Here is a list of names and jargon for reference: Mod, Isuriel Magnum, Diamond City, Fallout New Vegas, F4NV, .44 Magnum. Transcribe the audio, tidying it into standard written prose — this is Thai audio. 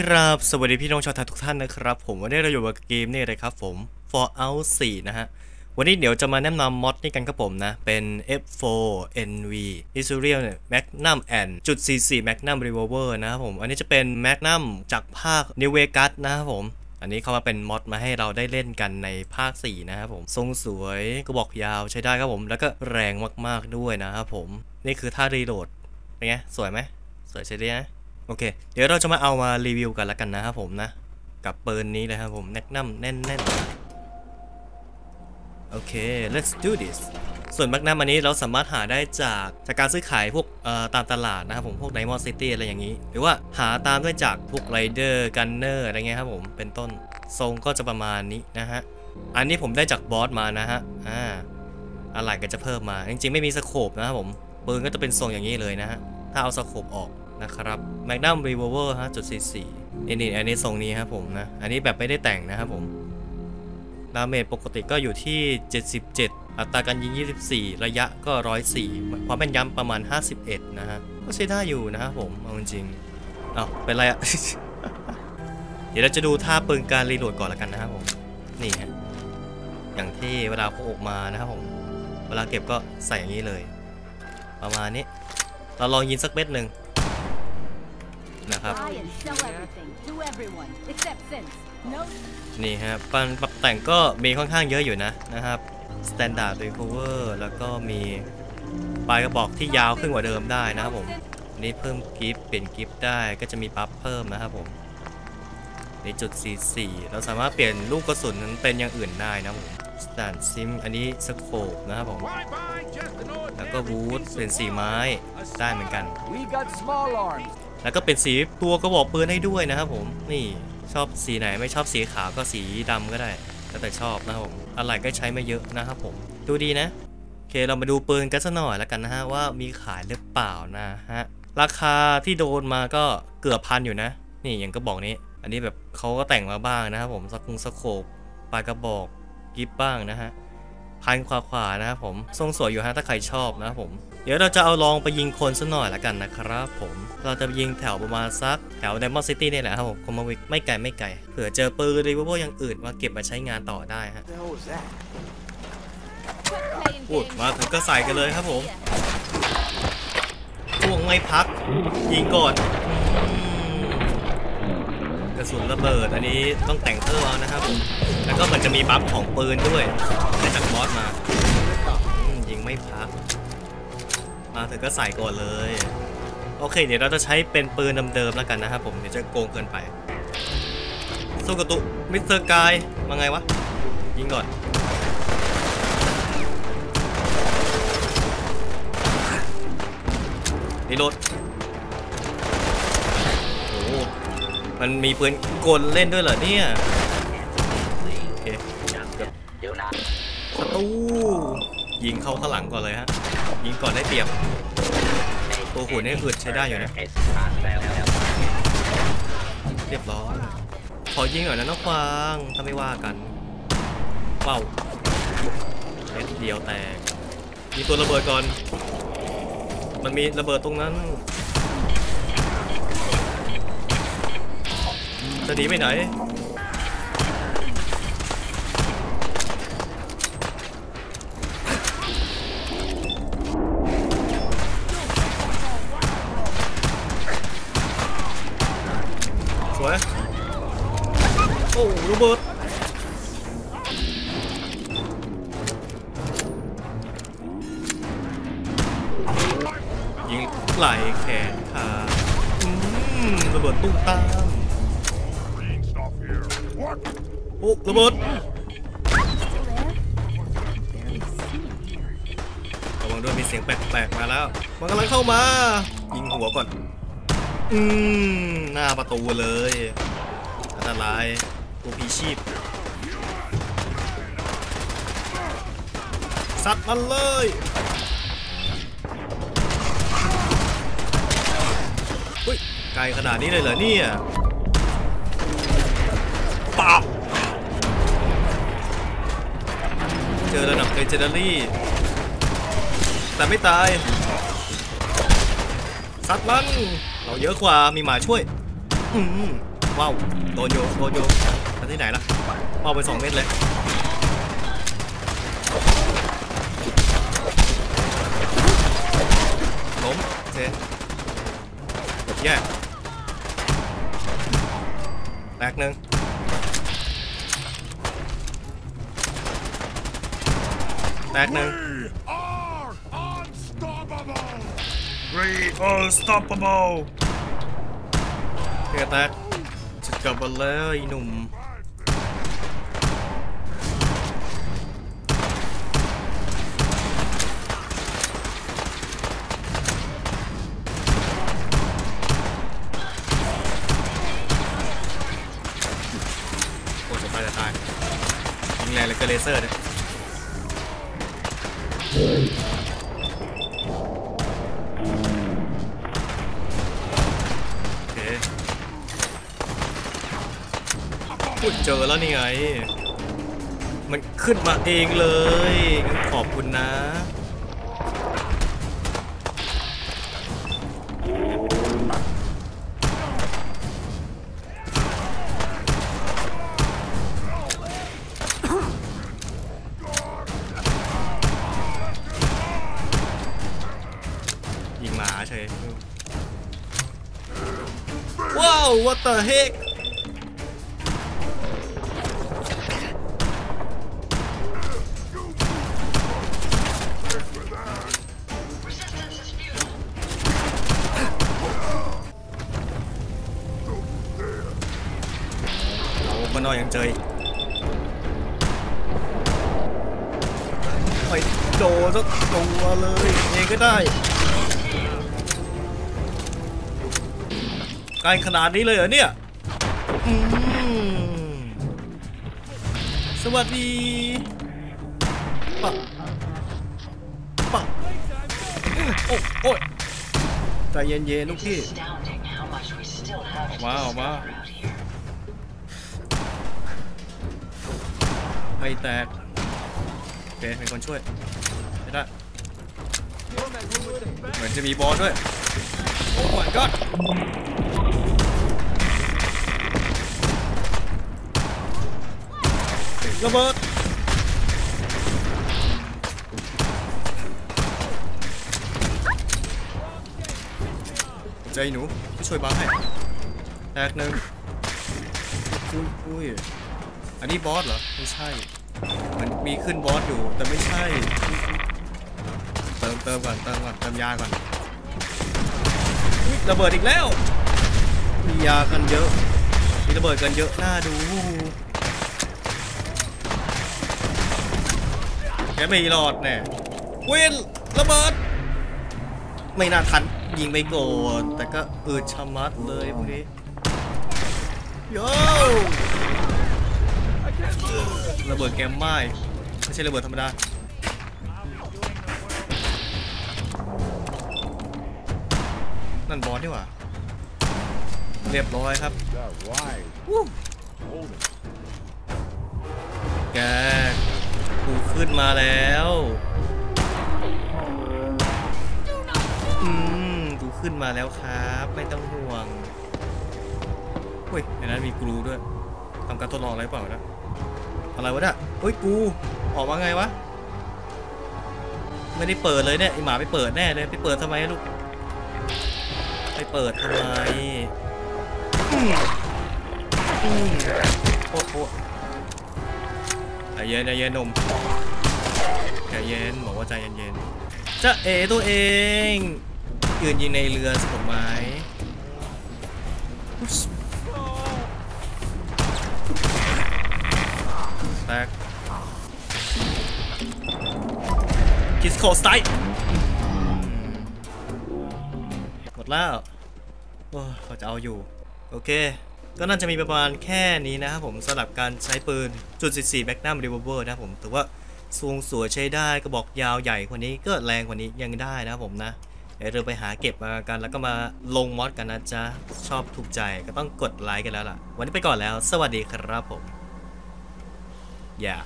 ครับสวัสดีพี่น้องชาวไทยทุกท่านนะครับผมวันนี้เราอยู่กับเกมนี่เลยครับผม Fallout 4 นะฮะวันนี้เดี๋ยวจะมาแนะนำม็อดนี่กันครับผมนะเป็น F4NV Isuriel Magnum and .44 Magnum Revolver นะครับผมอันนี้จะเป็น Magnum จากภาค New Vegas นะครับผมอันนี้เขามาเป็นม็อดมาให้เราได้เล่นกันในภาค4นะครับผมทรงสวยกระบอกยาวใช้ได้ครับผมแล้วก็แรงมากๆด้วยนะครับผมนี่คือท่ารีโหลดเป็นไงสวยไหมสวยใช่ไหมนะโอเคเดี๋ยวเราจะมาเอามารีวิวกันละกันนะครับผมนะกับปืนนี้เลยครับผมแม็กนัมแน่นๆโอเค let's do this ส่วนแม็กนัมอันนี้เราสามารถหาได้จากการซื้อขายพวกตามตลาดนะครับผมพวกไดมอนด์ซิตี้อะไรอย่างนี้หรือว่าหาตามด้วยจากพวกไรเดอร์กันเนอร์อะไรเงี้ยครับผมเป็นต้นทรงก็จะประมาณนี้นะฮะอันนี้ผมได้จากบอสมานะฮะอะไรก็จะเพิ่มมาจริงๆไม่มีสโคปนะครับผมปืนก็จะเป็นทรงอย่างนี้เลยนะฮะถ้าเอาสโคปออกนะครับ Magnum Revolver ฮะ.44นี่อันนี้ทรงนี้ครับผมนะอันนี้แบบไม่ได้แต่งนะครับผมดาเมจปกติก็อยู่ที่77อัตราการยิง24ระยะก็104ความแม่นยำประมาณ51นะฮะก็ใช้ได้อยู่นะครับผมเอาจริงๆเอาเป็นไรอะ เดี๋ยวเราจะดูท่าปืนการรีโหลดก่อนละกันนะครับผมนี่ฮะอย่างที่เวลาพกออกมานะครับผมเวลาเก็บก็ใส่อย่างนี้เลยประมาณนี้เราลองยิงสักเม็ดหนึ่งนะครับนี่ฮะปันปรับแต่งก็มีค่อนข้างเยอะอยู่นะครับ standard recover แล้วก็มีปลายกระบอกที่ยาวขึ้นกว่าเดิมได้นะครับผมนี่เพิ่มกิฟต์เปลี่ยนกิฟต์ได้ก็จะมีปั๊บเพิ่มนะครับผมใน.44เราสามารถเปลี่ยนลูกกระสุนนั้นเป็นอย่างอื่นได้นะผม standard sim อันนี้สโคปนะครับผมแล้วก็บูทเป็น4ไม้ได้เหมือนกันแล้วก็เป็นสีตัวกระบอกปืนให้ด้วยนะครับผมนี่ชอบสีไหนไม่ชอบสีขาวก็สีดำก็ได้แล้วแต่ชอบนะครับผมอะไรก็ใช้ไม่เยอะนะครับผมดูดีนะโอเคเรามาดูปืนกันสักหน่อยแล้วกันนะฮะว่ามีขายหรือเปล่านะฮะราคาที่โดนมาก็เกือบพันอยู่นะนี่อย่างกระบอกนี้อันนี้แบบเขาก็แต่งมาบ้างนะครับผมสโคปปลายกระบอกกิฟต์บ้างนะฮะพันขวานะครับผมทรงสวยอยู่ฮะถ้าใครชอบนะครับผมเดี๋ยวเราจะเอาลองไปยิงคนสักหน่อยละกันนะครับผมเราจะยิงแถวประมาณซักแถวไดมอนด์ซิตี้นี่แหละครับผมคอมมาวิกไม่ไกลเผื่อเจอปืนรีเวอร์เวอร์อย่างอื่นมาเก็บมาใช้งานต่อได้ฮะอุดมาถึงก็ใส่กันเลยครับผมช่วงไม่พักยิงก่อนกระสุนระเบิดอันนี้ต้องแต่งเพิ่มเอานะครับแล้วก็มันจะมีบัฟของปืนด้วยได้จากบอสมายิงไม่พักมาถึงก็ใส่ก่อนเลยโอเคเดี๋ยวเราจะใช้เป็นปืนเดิมๆแล้วกันนะครับผมเดี๋ยวจะโกงเกินไปสู้กับตุ๊มิสเตอร์กายมาไงวะยิงก่อนรีโหลดโอ้มันมีปืนกลเล่นด้วยเหรอเนี่ยโอเคเดี๋ยวนะศัตรูยิงเข้าข้างหลังก่อนเลยฮะยิงก่อนได้เปรียบตัวหุ่นนี่อึดใช้ได้อยู่นะเรียบร้อยขอยิงหน่อยนะน้องควางถ้าไม่ว่ากันเป่าเม็ดเดียวแตกมีตัวระเบิดก่อนมันมีระเบิดตรงนั้นจะหนีไปไหนสวยโอ้ระเบิดยิงไหลแขนขาระเบิดตุ้มตามโอ้ระเบิดระวังด้วยมีเสียงแปลกๆมาแล้วมันกำลังเข้ามายิงหัวก่อนหน้าประตูเลยอันตรายตัวพีชีพซัดมันเลยอุ้ยไกลขนาดนี้เลยเหรอเนี่ยปับเจอระดับเลเจนดารี่แต่ไม่ตายซัดมันเราเยอะกว่ามีหมาช่วย ว้าวโดนโยโดนโยมาที่ไหนล่ะเอาไป2 เม็ดเลยล้มเจ๊แย่แตกหนึ่งแตกหนึ่ง We are unstoppable เกิดแตกจะกลับมาแล้วไอ้หนุ่มก็เลเซอร์เนี่ยโอเคพูดเจอแล้วนี่ไงมันขึ้นมาเองเลยขอบคุณนะWhat the heck โอ้มันน้อยยังเจออีกไปโดนสักตัวเลยเองก็ได้ไกลขนาดนี้เลยเหรอเนี่ยสวัสดีปะปะโอ้โอ้ยใจเย็นๆลูกพี่ว้าวมาไม่แตกโอเคมีคนช่วยไม่ได้เหมือนจะมีบอสด้วยโอ้ my godระเบิดใจหนูช่วยบ้างให้แตกหนึ่งอุ้ยอันนี้บอสเหรอไม่ใช่มันมีขึ้นบอสอยู่แต่ไม่ใช่เติมก่อนเติมยาก่อนระเบิดอีกแล้วมียากันเยอะมีระเบิดกันเยอะน่าดูแกไม่รอดแน่เว้นระเบิดไม่น่าทันยิงไม่โกรธแต่ก็อืดชะมัดเลยพวกนี้โย่ระเบิดแกมไม้ไม่ใช่ระเบิดธรรมดานั่นบอสดีกว่าเรียบร้อยครับแกขึ้นมาแล้วกูขึ้นมาแล้วครับไม่ต้องห่วงเฮ้ยในนั้นมีกรูด้วยทำการทดลองอะไรเปล่านะอะไรวะเนี่ยเฮ้ยกูออกมาไงวะไม่ได้เปิดเลยเนี่ยไอหมาไปเปิดแน่เลยไปเปิดทำไมลูกไปเปิดทำไมโอ้โหใจเย็นหนุ่มใจเย็นบอกว่าใจเย็นๆจะเอ๋ตัวเองยืนยิงในเรือสนุกไหมแตกคิสโคสไตล์หมดแล้วเขาจะเอาอยู่โอเคก็น่าจะมีประมาณแค่นี้นะครับผมสำหรับการใช้ปืน.44 Magnum Revolver นะครับผมถือว่าสูงสวยใช้ได้กระบอกยาวใหญ่กว่านี้ก็แรงกว่านี้ยังได้นะครับผมนะเดี๋ยวเราไปหาเก็บมากันแล้วก็มาลงมอดกันนะจ๊ะชอบถูกใจก็ต้องกดไลค์กันแล้วล่ะวันนี้ไปก่อนแล้วสวัสดีครับผมอย่า